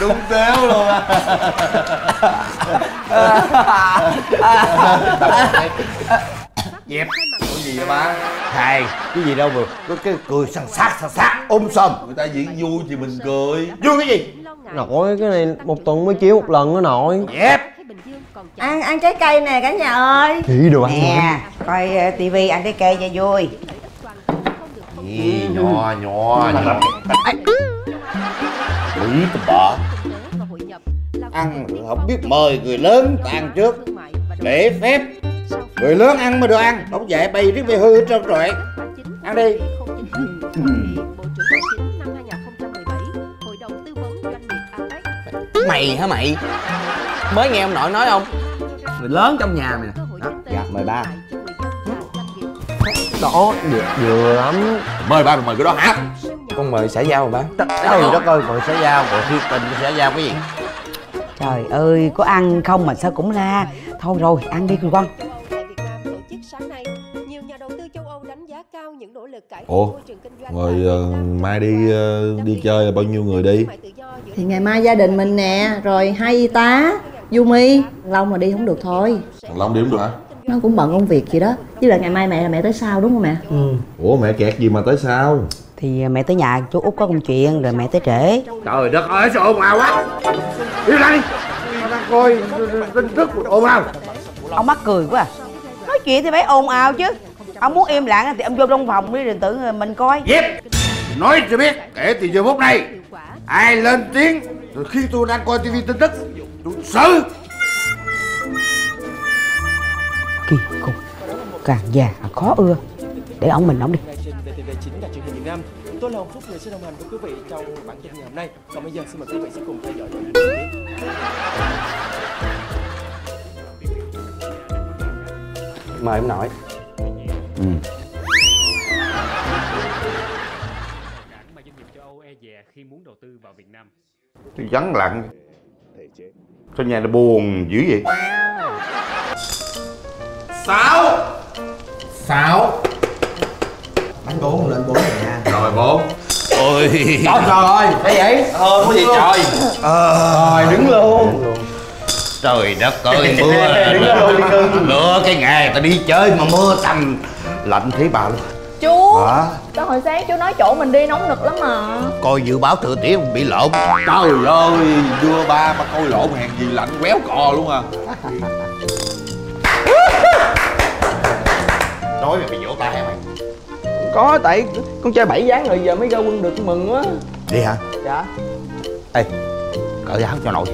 Đúng téo luôn á. Dẹp. Có gì vậy ba? Thầy, cái gì đâu mà có cái cười săn sát ôm sầm. Người ta diễn vui thì mình cười. Vui cái gì? Nội cái này một tuần mới chiếu một lần đó nội. Dẹp. Ăn trái cây nè cả nhà ơi. Chị đồ ăn nè, coi tivi ăn trái cây cho vui. Gì nhỏ nhỏ nhỏ. Quỷ tụi bọ. Ăn không biết mời người lớn ta ăn trước. Lễ phép. Người lớn ăn mới được ăn. Không vậy bay riết bay hư hết trơn rồi. Ăn đi. Mày hả mày? Mới nghe ông nội nói không? Người lớn trong nhà mày nè. Dạ mời ba. Đó vừa lắm. Mời ba, mời cái đó hả? Con mời xã giao mà ba. Trời đất ơi, mời xã giao, mời thiệt tình xã giao cái gì? Trời ơi, có ăn không mà sao cũng la. Thôi rồi, ăn đi con. Ủa, rồi mai đi chơi là bao nhiêu người đi? Thì ngày mai gia đình mình nè, rồi hai y tá, Yumi. Long mà đi không được thôi. Long đi không được hả? Nó cũng bận công việc gì đó. Chứ là ngày mai mẹ là mẹ tới sau đúng không mẹ? Ừ. Ủa mẹ kẹt gì mà tới sau? Thì mẹ tới nhà chú Út có công chuyện rồi mẹ tới trễ. Trời đất ơi sao ồn ào quá. Đi ra đi. Đang coi tin tức ồn ào. Ông mắc cười quá à. Nói chuyện thì phải ồn ào chứ. Ông muốn im lặng thì ông vô trong phòng đi rồi tự mình coi. Dép. Nói cho biết kể từ giờ phút này ai lên tiếng rồi khi tôi đang coi tivi tin tức tôi xử. Kỳ cục. Càng già khó ưa. Để ổng mình ổng đi. TV9 đài truyền hình Việt Nam. Tôi là Hồng Phúc, người sẽ đồng hành với quý vị trong bản tin ngày hôm nay. Còn bây giờ xin mời quý vị sẽ cùng theo dõi. Mời ông nội. Ừ. Tôi vắng lặng. Sao nhà nó buồn dữ vậy? Sáu. Bánh 4 lên 4 nha. Rồi 4. Ôi. Trời ơi, cái vậy? Có gì trời. Rồi đứng luôn. Trời đất ơi, mưa lửa cái ngày ta đi chơi mà mưa tầm lạnh thấy bà luôn. Chú. Hả? Đó hồi sáng chú nói chỗ mình đi nóng nực lắm mà. Coi dự báo thời tiết bị lộn. Trời ơi, đưa ba mà coi lộn hàng gì lạnh quéo cò luôn à. Nói mày bị vỗ tay mày. Có, tại con chơi 7 ván rồi giờ mới ra quân được, mừng quá. Đi hả? Dạ. Ê, cởi áo cho nội.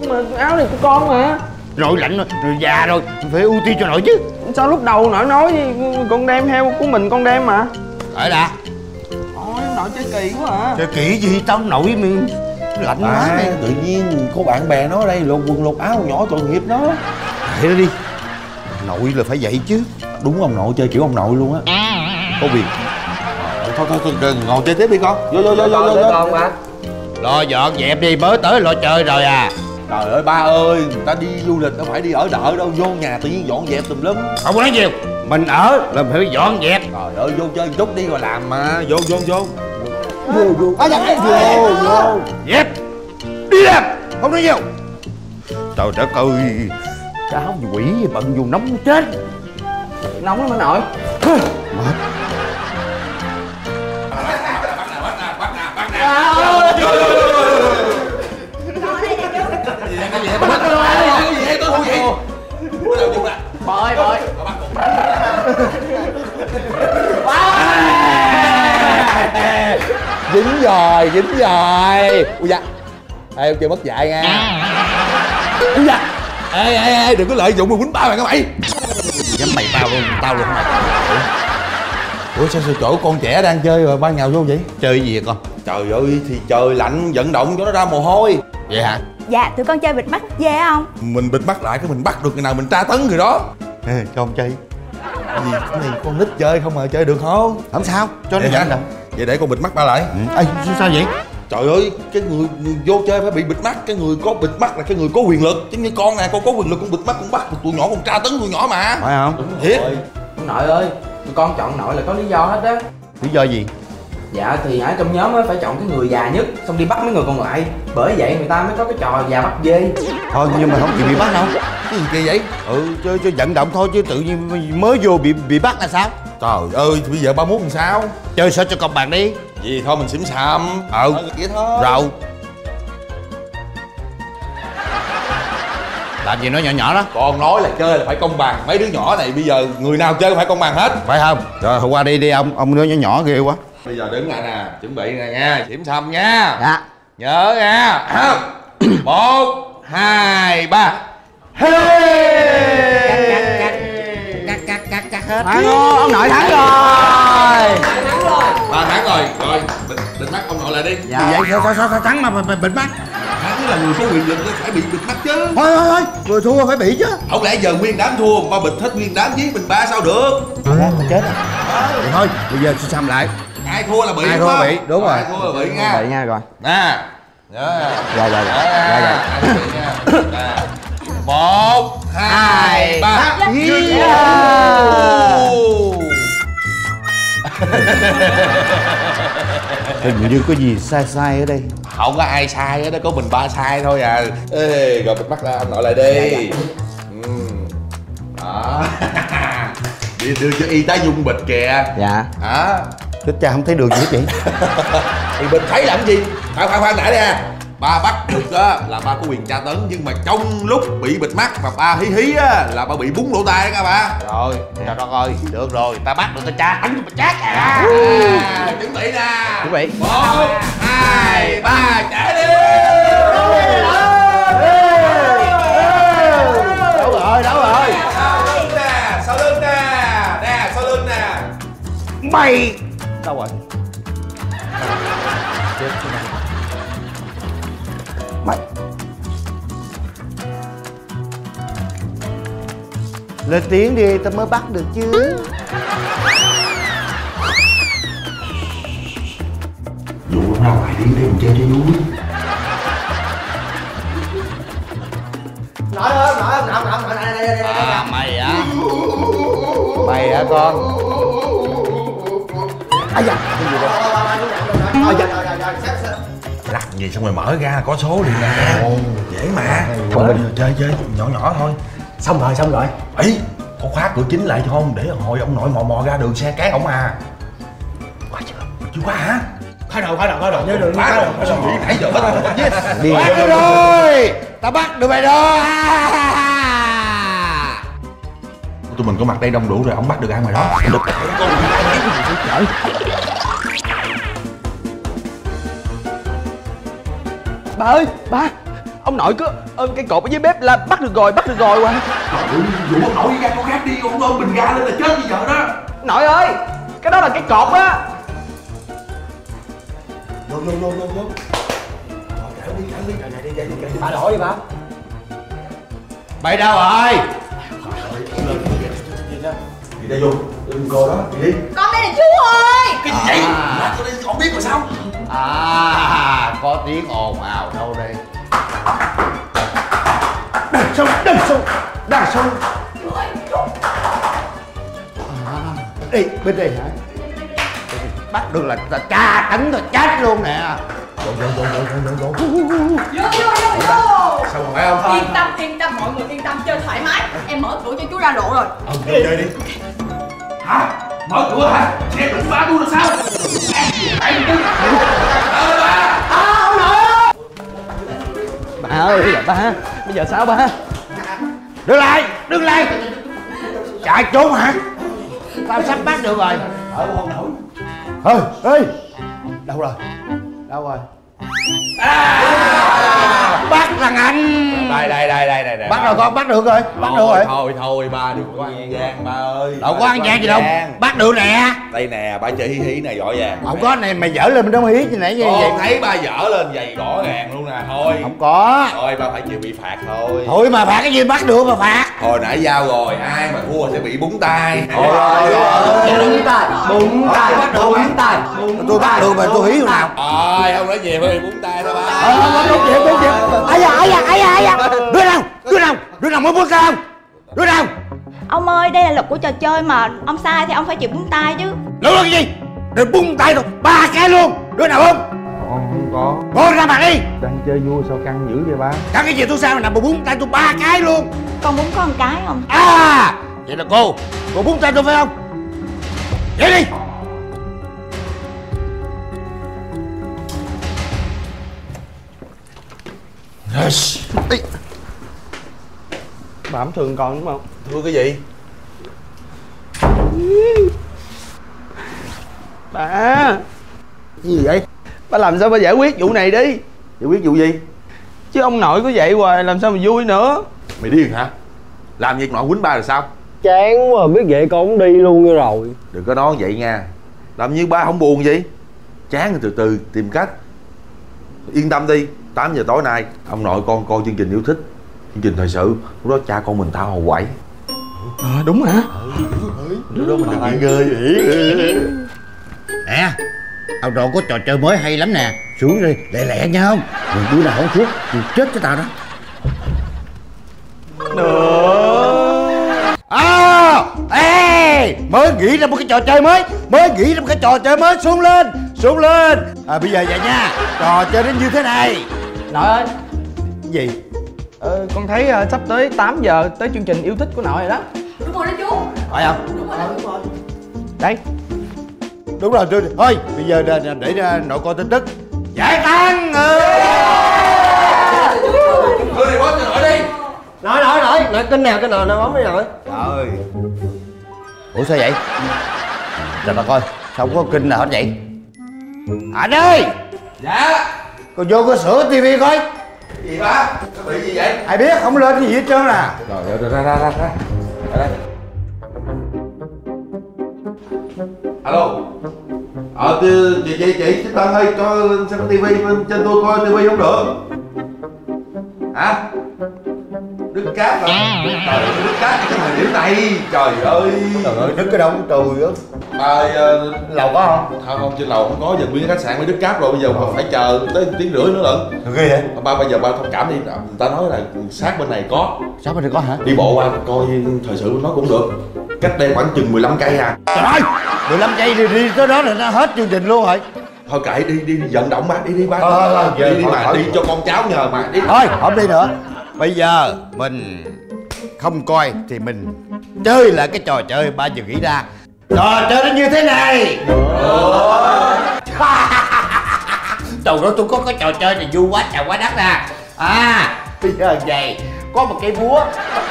Nhưng mà áo này của con mà. Nội lạnh rồi, già rồi, phải ưu tiên cho nội chứ. Sao lúc đầu nội nói con đem heo của mình con đem mà. Cởi đã. Ôi, nội chơi kỳ quá à. Chơi kỳ gì tao nội mình lạnh quá này. Tự nhiên có bạn bè nó ở đây lột quần lột áo nhỏ tội nghiệp nó. Để nó đi. Nội là phải vậy chứ. Đúng ông nội chơi kiểu ông nội luôn á. Có việc. Thôi ngồi chơi tiếp đi con. Vô con ba. Lo dọn dẹp đi, mới tới lo chơi rồi à. Trời ơi ba ơi, người ta đi du lịch đâu phải đi ở đợi đâu, vô nhà tự nhiên dọn dẹp tùm lum. Không có nói nhiều, mình ở là mình phải dọn dẹp. Trời ơi vô chơi chút đi rồi làm mà. Vô. Vô. Dẹp. Đi làm, không nói nhiều. Trời đất ơi. Cháu quỷ bận vô nóng muốn chết. Nóng lắm anh nội. Mệt. Dính rồi. Ui da. Ê kêu mất dạy nha. Ui da. Ê đừng có lợi dụng mà quýnh ba mày các mày. Dám bày tao luôn mày. Ủa sao chỗ con trẻ đang chơi rồi ba nhào vô vậy? Chơi gì vậy con? Trời ơi thì trời lạnh vận động cho nó ra mồ hôi. Vậy hả? Dạ tụi con chơi bịt mắt dê không? Mình bịt mắt lại cái mình bắt được người nào mình tra tấn người đó. Ê cho con chơi. Gì cái này con nít chơi không mà chơi được không? Không sao cho nó vận động. Vậy để con bịt mắt ba lại. Ê sao vậy? Trời ơi cái người vô chơi phải bị bịt mắt. Cái người có bịt mắt là cái người có quyền lực. Chứ như con nè, con có quyền lực con bịt mắt con bắt được tụi nhỏ con tra tấn tụi nhỏ mà. Phải không? Thiệt. Nội ơi, con chọn nội là có lý do hết á. Lý do gì? Dạ thì ở trong nhóm phải chọn cái người già nhất, xong đi bắt mấy người còn lại. Bởi vậy người ta mới có cái trò già bắt dê. Thôi nhưng mà không chịu bị bắt đâu. Cái gì kỳ vậy? Ừ, chơi chơi vận động thôi chứ tự nhiên mới vô bị bắt là sao? Trời ơi, bây giờ 31 làm sao? Chơi sao cho công bằng đi. Vậy thôi mình xỉm xàm. Ừ, vậy thôi. Rồi. Làm gì nói nhỏ nhỏ đó. Còn nói là chơi là phải công bằng. Mấy đứa nhỏ này bây giờ người nào chơi phải công bằng hết. Phải không? Rồi hôm qua đi đi ông đứa nhỏ nhỏ ghê quá. Bây giờ đứng lại nè, chuẩn bị nè nha, xỉm xăm nha. Dạ. Nhớ nha. 1, 2, 3. Cắt hết. Ông nội thắng rồi. Rồi, bịt mắt ông nội lại đi. Vậy sao thắng mà bịt mắt? Thắng là người có quyền lực phải bị bịt mắt chứ. Thôi, người thua phải bị chứ. Không lẽ giờ nguyên đám thua mà bịt hết nguyên đám với mình ba sao được? Chết rồi. Vậy thôi, bây giờ xỉm xăm lại. Ai thua là bị, ai thua bị, đúng rồi. Ai thua là bị nha. Bị nha rồi. Nè. Rồi. 1, 2, 3. Hình như có gì sai ở đây. Không có ai sai hết đó, có mình ba sai thôi à. Ê, rồi bịt mắt ra ông nội lại đi. Đó. Đi đưa cho y tá dung bịch kìa. Dạ. Đó. Đức cha không thấy đường gì hết vậy? Thì mình thấy làm gì? Khoan nãy nè. Ba bắt được á là ba có quyền tra tấn, nhưng mà trong lúc bị bịt mắt mà ba hí á là ba bị búng lỗ tai đó các ba. Rồi, trời đất ơi, được rồi, ta bắt được ta tra tấn cho chát à. Chuẩn bị nè. Chuẩn bị. 1, 2, 3, trả đi. Đâu rồi. Sau lưng nè. Mày đâu rồi? Chết mày. Lên tiếng đi, tao mới bắt được chứ. Dụ ra ngoài đi, để mình chơi cho vui. Nói đây. À mày hả? Mày hả con? Lắc gì xong rồi mở ra có số liền nè. Dễ mà. Chơi nhỏ thôi. Xong rồi. Ý, có khóa cửa chính lại không? Để hồi ông nội mò ra đường xe cán ổng à. Quá chưa? Chưa quá hả? Khói đầu. Nhớ đường khóa đầu. Sao vậy? Nãy giờ hết rồi. Bắt được rồi. Ta bắt được mày rồi. Tụi mình có mặt đây đông đủ rồi, ông bắt được ai ngoài đó. Bà ơi, ba! Ông nội cứ ôm cái cột ở dưới bếp là bắt được rồi quá. Trời ơi, ông nội ra con khác đi, ông ôm bình ga lên là chết bây giờ đó. Nội ơi, cái đó là cái cột á. Vô. Chạy đi, chạy đi. Bà đổi đi ba. Bày đâu rồi? Đi ra vô, đừng cô đó, đi. Con đây là chú ơi. Cái gì vậy? Con đây không biết rồi sao? Có tiếng ồn ào đâu đây. Đằng sông. Đi, bên đây hả? Bắt được là tra tấn rồi chết luôn nè. Vô. Sao mà phải không? Yên tâm, mọi người yên tâm, chơi thoải mái. Em mở cửa cho chú ra lộ rồi. Chơi đi. Hả? Mở cửa hả? Xe tính phá luôn là sao? Ba ơi, bây giờ sao ba? Đứng lại. Chạy trốn hả? Tao sắp bắt được rồi. Không nổi. Ê, Đâu rồi? Bắt thằng anh. Đây. Bắt rồi con, bắt được rồi. Thôi ba đừng có ăn gian ba ơi. Đâu có ăn gian gì đâu. Bắt được nè. Đây nè, ba chơi hí nè rõ ràng. Không có này mày dở lên bên trong hí như nãy vậy. Con thấy ba dở lên vậy rõ ràng luôn nè. Thôi. Không có. Thôi ba phải chịu bị phạt thôi. Thôi mà phạt cái gì bắt được mà phạt. Hồi nãy giao rồi, ai mà thua sẽ bị búng tay. Búng tay. Tôi bắt được mà tôi hí luôn nào. Thôi không nói gì phải búng tay thôi ba. Không nói gì. Ấy da. Đứa nào mới buông ra không? Đứa nào? Ông ơi, đây là luật của trò chơi mà. Ông sai thì ông phải chịu búng tay chứ. Luật là cái gì? để bung tay rồi ba cái luôn, đứa nào không? Con không có. Thôi ra mặt đi. Đang chơi vui sao căng dữ vậy ba? Căng cái gì tôi sao mà nằm mà búng tay tôi ba cái luôn. Con muốn có một cái không? À, vậy là cô búng tay tôi phải không? Vậy đi. Yes. Ê. Bà không thương con đúng không? Thương cái gì? Bà gì vậy? Bà làm sao bà giải quyết vụ này đi. Giải quyết vụ gì? Chứ ông nội có vậy hoài làm sao mà vui nữa. Mày điên hả? Làm việc nội quýnh ba rồi sao? Chán quá, biết vậy con cũng đi luôn rồi. Đừng có nói vậy nha. Làm như ba không buồn vậy. Chán thì từ từ tìm cách. Yên tâm đi, 8 giờ tối nay ông nội con coi chương trình yêu thích, chương trình thời sự. Lúc đó cha con mình tao hồ quẩy. À, đúng hả? Lúc đó mình lại ghê vậy. Nè, ông nội có trò chơi mới hay lắm nè. Xuống đi, lẹ lẹ nha không? Rồi đứa nào không xuống thì chết cho tao đó. À, ê, mới nghĩ ra một cái trò chơi mới. Xuống lên, à, bây giờ vậy nha. Trò chơi nó như thế này. Nội ơi. Gì? Con thấy sắp tới 8 giờ tới chương trình yêu thích của nội rồi đó. Đúng rồi đó chú. Phải không? Đúng rồi, đúng rồi. Đấy. Đúng rồi chú. Thôi, bây giờ để nội coi tin tức. Giải tán. Đưa đi bóp cho nội đi. Nội kênh nào nó bấm đi nội. Trời ơi. Ủa sao vậy? Trời bà coi, sao không có kênh nào hết vậy? Anh ơi. Dạ. Con vô có sửa tivi coi. Gì ba? Có bị gì vậy? Ai biết, không lên cái gì hết trơn nè. Rồi ra. Ở đây. Alo. Chị Tân ơi, cho lên xem tivi trên tôi coi tivi không được. Hả? Đứt cáp à? Trời ơi, đứt cáp cái thời điểm này. Trời ơi, đứt cái đâu cũng trùi á. Lầu có không? Không, trên lầu không có, giờ nguyên khách sạn mới đứt cáp rồi, bây giờ còn phải chờ tới tiếng rưỡi nữa lận. Ghê vậy? Bây giờ ba thông cảm đi, người ta nói là sát bên này có. Sát bên này có hả? Đi bộ qua coi thời sự nó cũng được. Cách đây khoảng chừng 15 cây à. Trời ơi, 15 cây thì đi tới đó là nó hết chương trình luôn rồi. Thôi kệ, đi vận động bác, đi bác. Đi cho con cháu nhờ mà. Thôi, không đi nữa. Bây giờ mình không coi thì mình chơi là cái trò chơi ba vừa nghĩ ra. Trò chơi nó như thế này. Đầu đó tôi có cái trò chơi này vui quá trời quá đất nè. À, bây giờ vậy có một cây búa,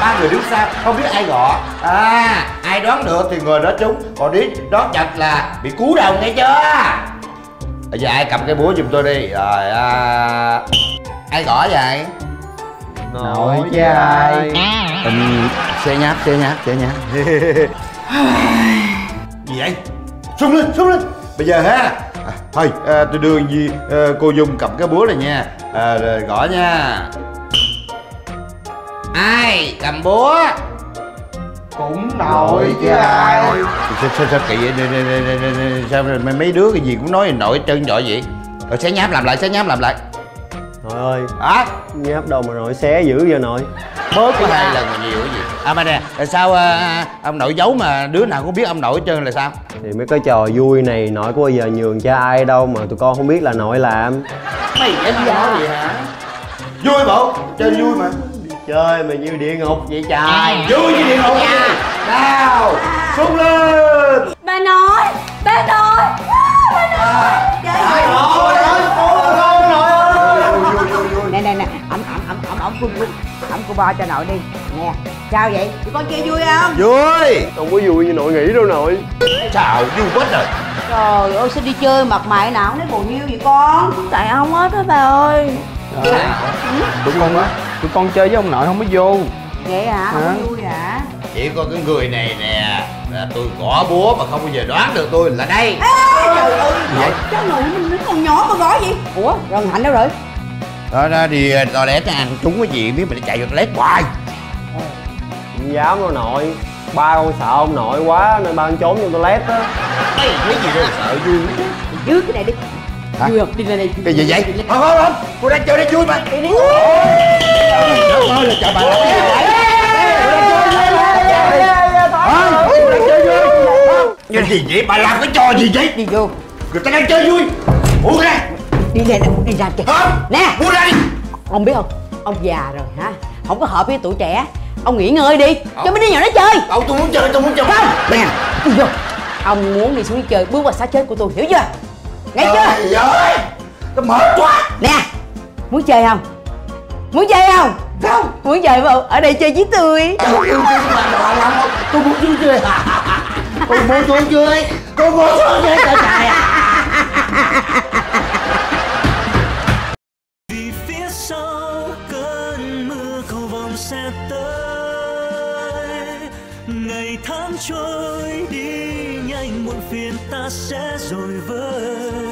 ba người đứng xa không biết ai gõ. À, ai đoán được thì người đó trúng, còn nếu đoán chặt là bị cú đầu nghe chưa? Bây giờ ai cầm cái búa giùm tôi đi. Rồi ai gõ vậy? Nội với ai? Xe nháp. Gì vậy? Xuống lên. Bây giờ ha. Thôi, tôi đưa gì cô Dung cầm cái búa này nha. Rồi gõ nha. Ai cầm búa? Cũng nội với ai? Sao kỳ vậy? Sao mấy đứa cái gì cũng nói nội trơn trọi vậy? Rồi xé nháp làm lại. Nội ơi. Hả? Nháp đâu mà nội xé dữ vậy nội? Bớt cái hai lần mà nhiều cái gì? À mà nè, tại sao ông nội giấu mà đứa nào cũng biết ông nội hết trơn là sao? Thì mấy cái trò vui này nội có bao giờ nhường cho ai đâu mà tụi con không biết là nội làm. Mày cái đó vậy hả? Vui bộ, chơi vui mà. Chơi mà như địa ngục vậy trời. Vui như địa ngục nha. Nào, xuống lên. Bà nội. Ẩm cô bo cho nội đi nè. Sao vậy? Tụi con chơi vui không? Vui. Không có vui như nội nghĩ đâu nội. Xào vui quá rồi. Trời ơi, sao đi chơi mặt mày nào không thấy buồn nhiêu vậy con? Tại không hết á bà ơi. Đúng không á? Tụi con chơi với ông nội không có vô. Vậy hả? Không vui hả? Chỉ có cái người này nè là tôi gõ búa mà không bao giờ đoán được tôi là đây. Trời ơi, cháu nội mình còn nhỏ mà gõ gì? Ủa, Rần Hạnh đâu rồi? Đó đi toilet ăn trúng cái gì biết mình chạy vô toilet hoài. Không dám đâu nội. Ba con sợ ông nội quá nên ba con trốn vô toilet á. Cái gì đó sợ vui. Dưới cái này đi. Hả? Vui không? Đi lên đây. Cái gì vậy? Không. Cô đang chơi đây vui mà. Đi đi. Trời ơi là trời bà. Cô đang chơi vui. Cái gì vậy? Bà làm cái trò gì vậy? Đi vô. Người ta đang chơi vui. Buông ra. Đi ra, đi ra kìa. Nè, buông ra đi. Ông biết không? Ông già rồi hả? Không có hợp với tuổi trẻ. Ông nghỉ ngơi đi. Cho mấy đứa nhỏ nó chơi. Ông tôi muốn chơi, tôi muốn chơi. Không. Nè, đi vô. Ông muốn đi xuống chơi, bước qua xác chết của tôi, hiểu chưa? Nghe chưa? Ơi, tôi mệt quá. Nè, muốn chơi không? Muốn chơi không? Không. Muốn chơi không? Ở đây chơi với tôi. Tôi muốn xuống chơi. Tôi muốn xuống chơi. Tôi muốn xuống chơi cả trời à. Vì phía sau cơn mưa cầu vồng sẽ tới. Ngày tháng trôi đi nhanh muộn phiền ta sẽ rồi vơi.